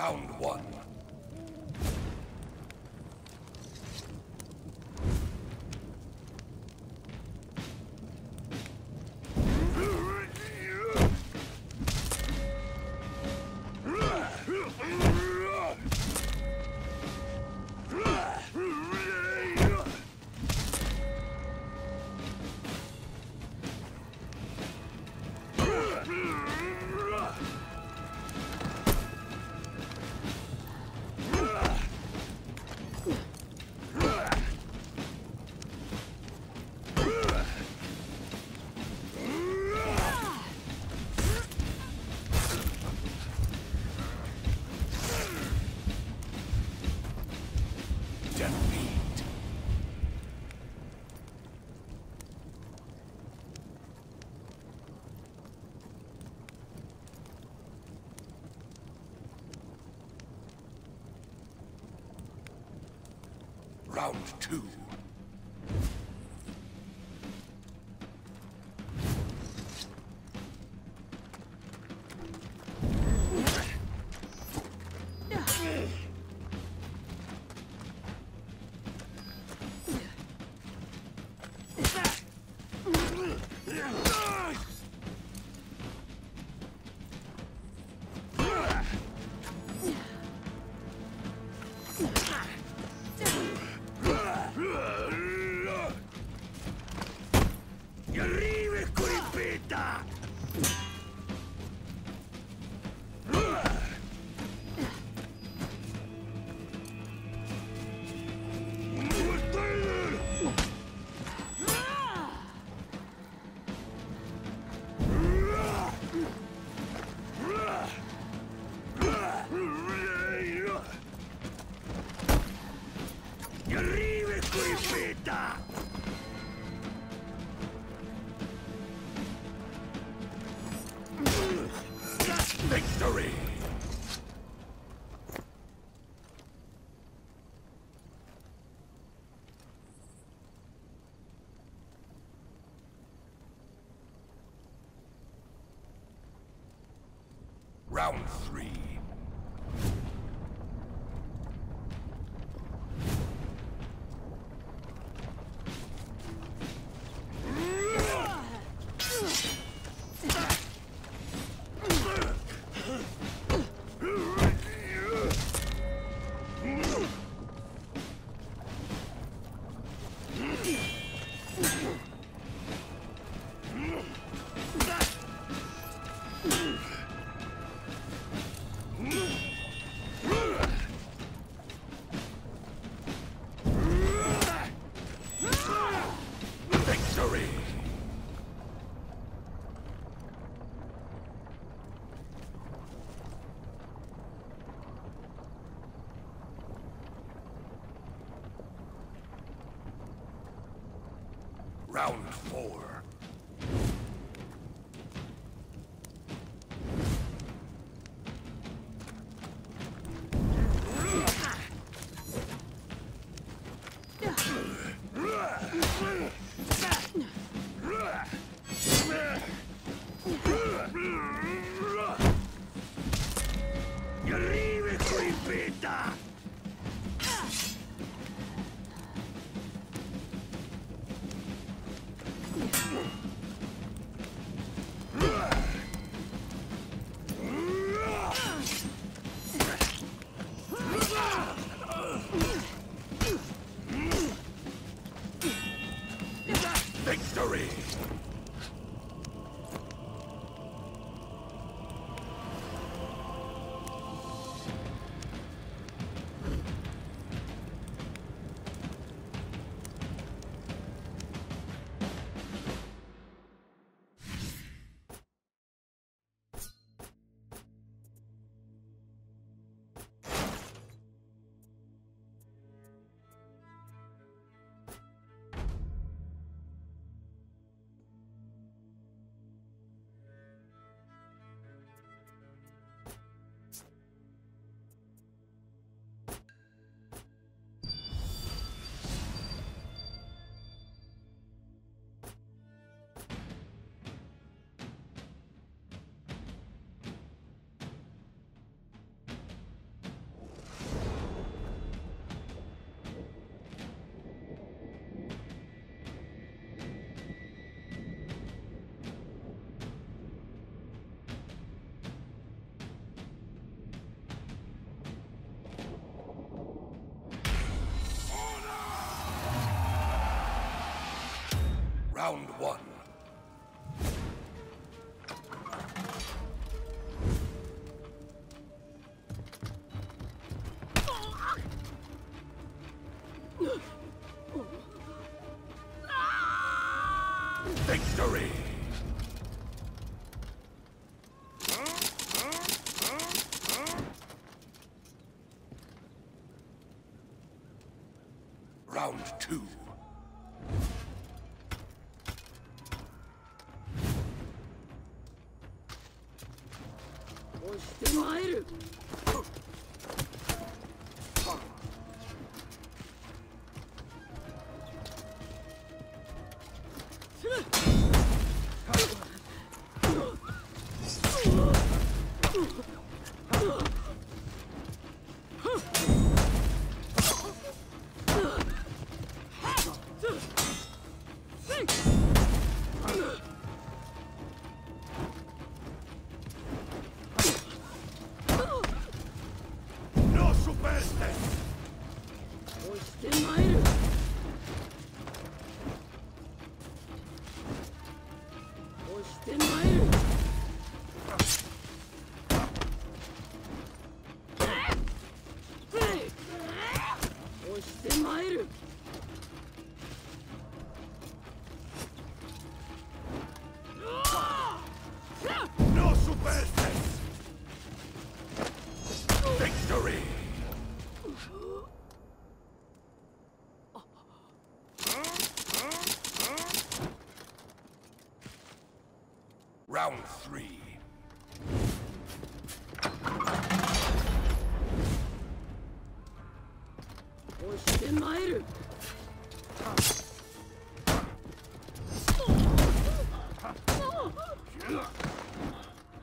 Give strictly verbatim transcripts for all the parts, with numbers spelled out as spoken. Round one. Round two. Victory! Round three. Round four. Victory! しても会える。Round three. Victory! Round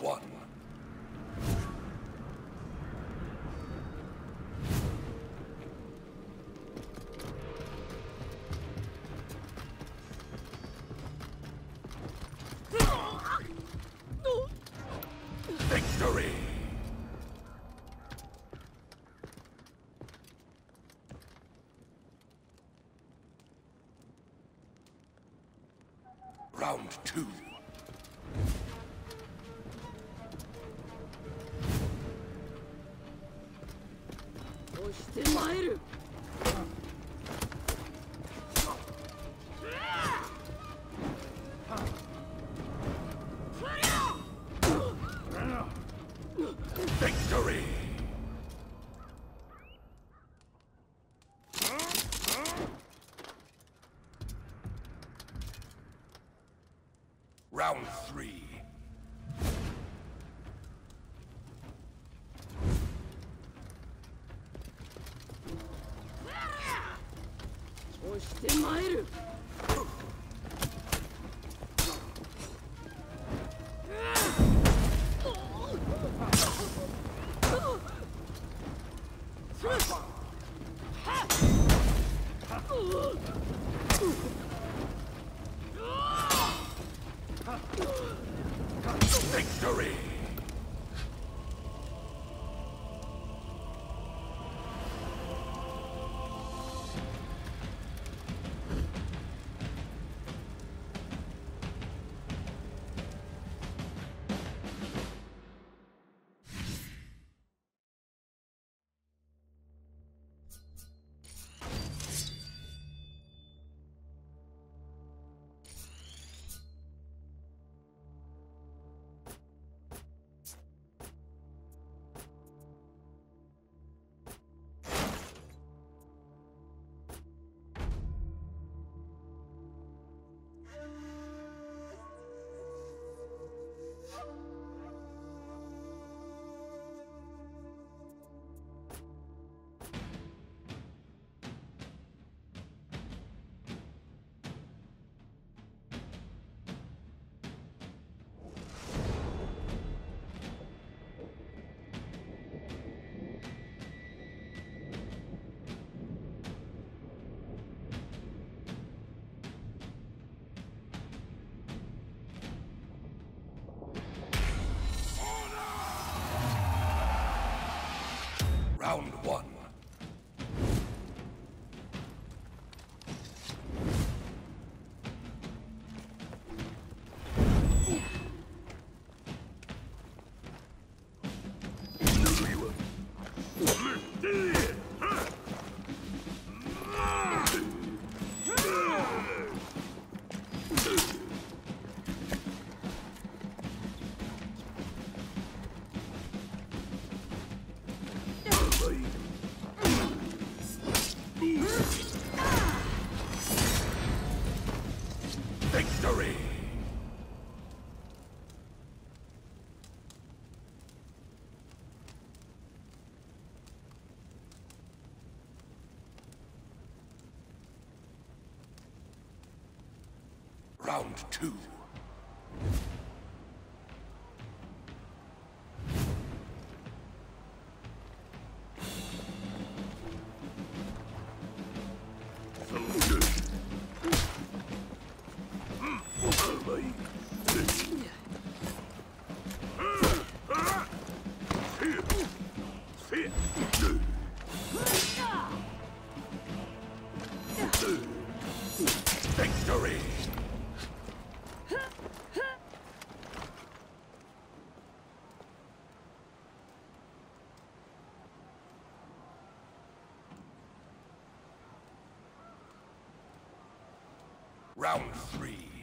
one. Victory! Round two. Victory! Round three. Victory! Round two. Victory! Round three.